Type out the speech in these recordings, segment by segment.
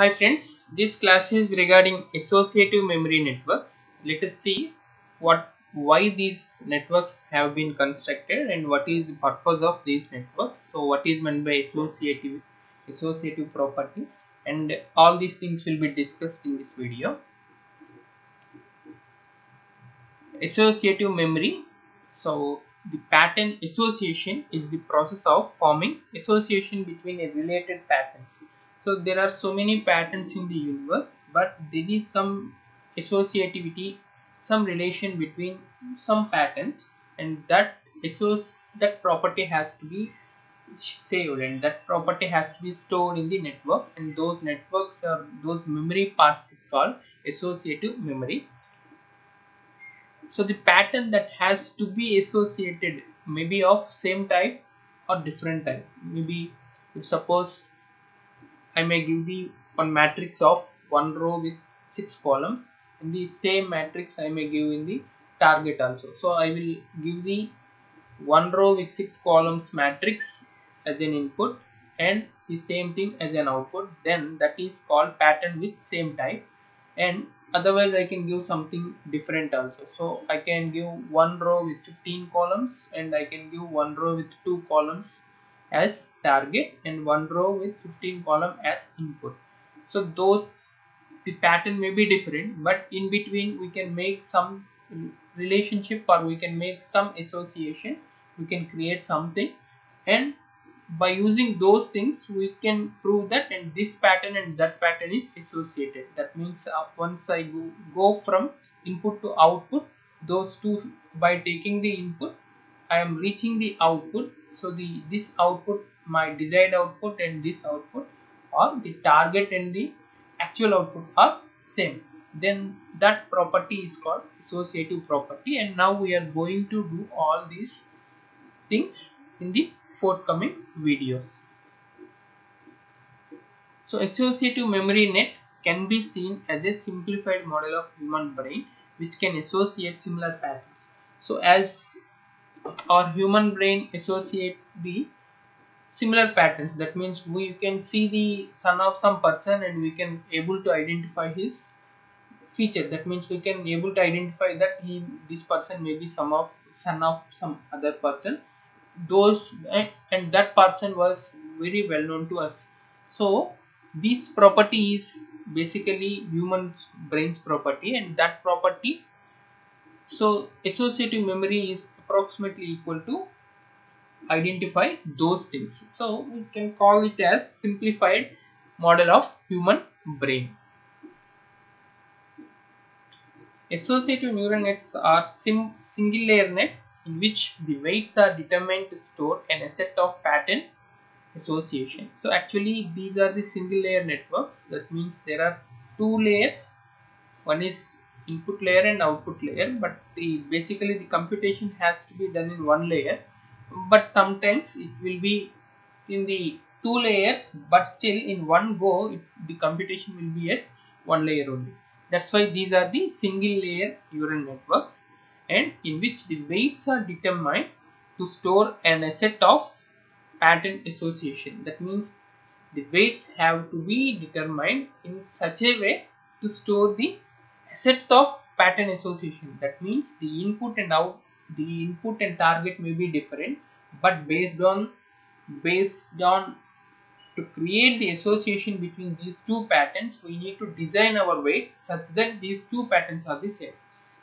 Hi friends, this class is regarding associative memory networks. Let us see why these networks have been constructed and what is the purpose of these networks. So what is meant by associative property, and all these things will be discussed in this video. Associative memory. So the pattern association is the process of forming association between a related patterns. So there are so many patterns in the universe, but there is some associativity, some relation between some patterns, and that property has to be saved, and that property has to be stored in the network, and those networks or those memory parts is called associative memory. So the pattern that has to be associated may be of same type or different type. Maybe if suppose I may give the one matrix of one row with 6 columns, and the same matrix I may give in the target also. So I will give the one row with 6 columns matrix as an input and the same thing as an output. Then that is called pattern with same type, and otherwise I can give something different also. So I can give one row with 15 columns, and I can give one row with 2 columns as target and one row with 15 column as input. So the pattern may be different, but in between we can make some relationship, or we can make some association, we can create something, and by using those things we can prove that and this pattern and that pattern is associated. That means once I go from input to output, those two, by taking the input I am reaching the output. So this output, my desired output and this output, or the target and the actual output are same. Then that property is called associative property, and now we are going to do all these things in the forthcoming videos. So associative memory net can be seen as a simplified model of human brain which can associate similar patterns. So as our human brain associate the similar patterns, that means we can see the son of some person and we can able to identify his feature. That means we can able to identify that this person may be son of some other person, and that person was very well known to us. So this property is basically human brain's property, and that property, so associative memory is approximately equal to identify those things. So we can call it as simplified model of human brain. Associative neural nets are single layer nets in which the weights are determined to store an set of pattern association. So actually these are the single layer networks. That means there are two layers, one is input layer and output layer, but basically the computation has to be done in one layer, but sometimes it will be in the two layers, but still in one go the computation will be at one layer only. That's why these are the single layer neural networks, and in which the weights are determined to store an set of pattern association. That means the weights have to be determined in such a way to store the sets of pattern association. That means the input and target may be different, but based on to create the association between these two patterns, we need to design our weights such that these two patterns are the same.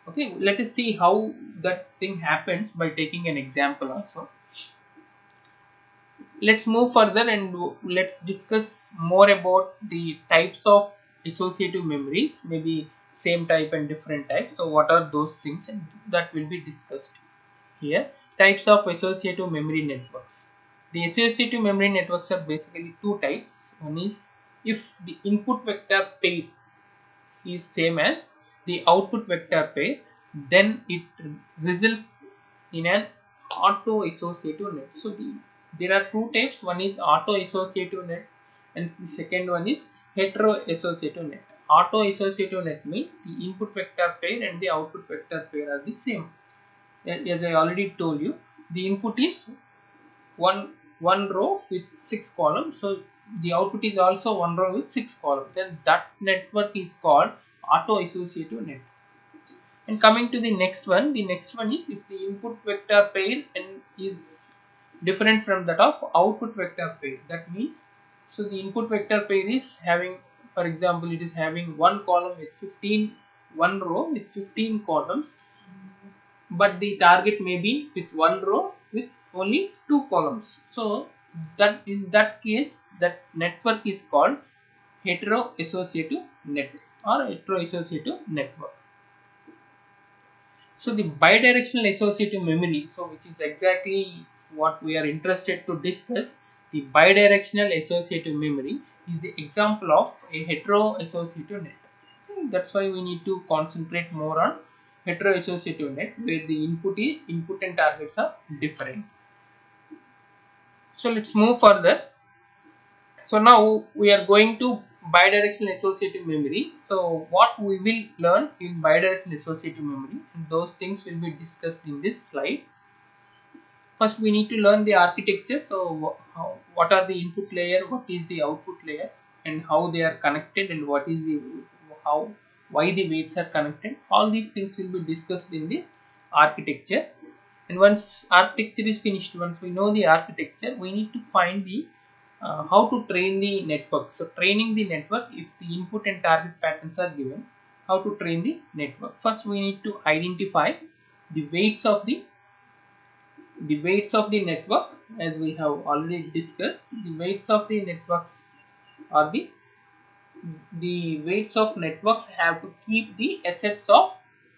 Okay, let us see how that thing happens by taking an example also. Let's move further and let's discuss more about the types of associative memories, maybe same type and different type. So what are those things, and that will be discussed here. Types of associative memory networks. The associative memory networks are basically two types. One is if the input vector pair is same as the output vector pair, then it results in an auto associative net. So there are two types. One is auto associative net, and the second one is hetero associative net. Auto associative net means the input vector pair and the output vector pair are the same. As I already told you, the input is one row with 6 columns, so the output is also one row with 6 columns, then that network is called auto-associative network. And coming to the next one is if the input vector pair is different from that of output vector pair. That means, so the input vector pair is having, for example, it is having one column with 1 row with 15 columns, but the target may be with one row with only 2 columns. So that in that case, that network is called hetero-associative network or hetero-associative network. So the bidirectional associative memory, so which is exactly what we are interested to discuss, the bidirectional associative memory is the example of a hetero-associative network. So that's why we need to concentrate more on hetero-associative net, where the input and targets are different. So let's move further. So now we are going to bidirectional associative memory. So what we will learn in bidirectional associative memory, and those things will be discussed in this slide. First we need to learn the architecture. So what are the input layer, what is the output layer, and how they are connected, and what is the why the waves are connected. All these things will be discussed in the architecture. And once architecture is finished, once we know the architecture, we need to find the how to train the network. So training the network, if the input and target patterns are given, how to train the network. First we need to identify the weights of the network. As we have already discussed, the weights of the networks are the weights of networks have to keep the assets of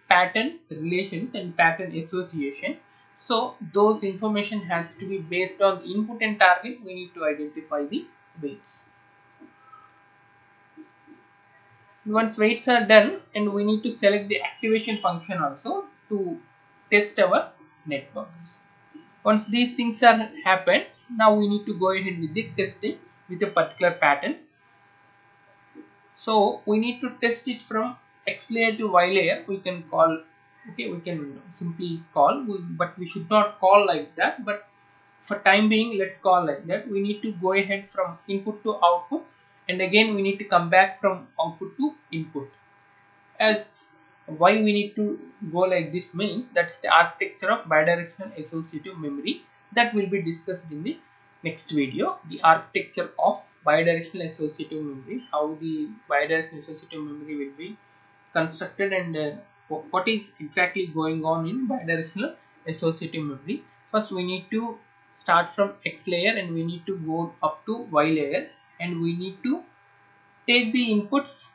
pattern relations and pattern association. So those information has to be based on input and target. We need to identify the weights. Once weights are done, and we need to select the activation function also to test our networks. Once these things are happened, now we need to go ahead with the testing with a particular pattern. So we need to test it from X layer to Y layer. We can call, okay, we can simply call, but we should not call like that. But for time being, let's call like that. We need to go ahead from input to output, and again we need to come back from output to input. As why we need to go like this means that's the architecture of bidirectional associative memory. That will be discussed in the next video, the architecture of bidirectional associative memory, how the bidirectional associative memory will be constructed, and what is exactly going on in bidirectional associative memory. First we need to start from X layer, and we need to go up to Y layer, and we need to take the inputs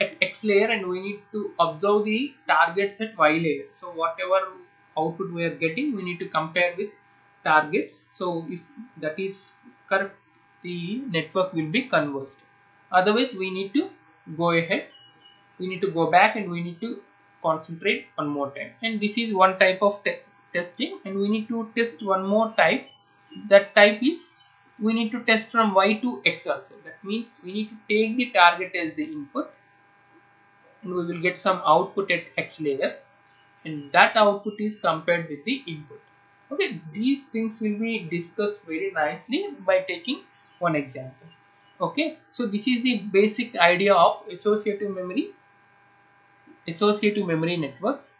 at X layer, and we need to observe the targets at Y layer. So whatever output we are getting, we need to compare with targets. So if that is correct, the network will be conversed. Otherwise we need to go ahead, we need to go back, and we need to concentrate one more time. And this is one type of testing, and we need to test one more type. That type is we need to test from Y to X also. That means we need to take the target as the input, and we will get some output at X layer, and that output is compared with the input. Okay, these things will be discussed very nicely by taking one example. Okay, so this is the basic idea of associative memory networks,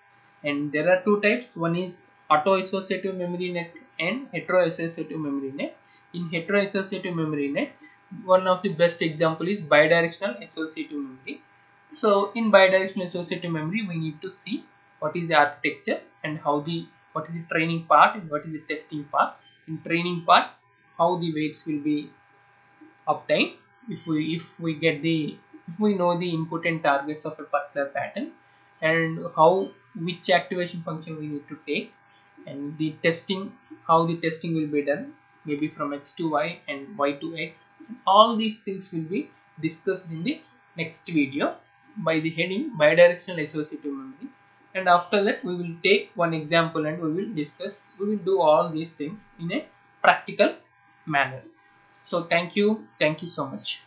and there are two types. One is auto-associative memory net and hetero-associative memory net. In hetero-associative memory net, one of the best example is bidirectional associative memory. So in bidirectional associative memory, we need to see what is the architecture and how the what is the training part and what is the testing part. In training part, how the weights will be obtained if we know the input and targets of a particular pattern, and how which activation function we need to take, and the testing, how the testing will be done, maybe from X to Y and Y to X. All these things will be discussed in the next video by the heading bidirectional associative memory. And after that we will take one example, and we will discuss, we will do all these things in a practical manner. So thank you so much.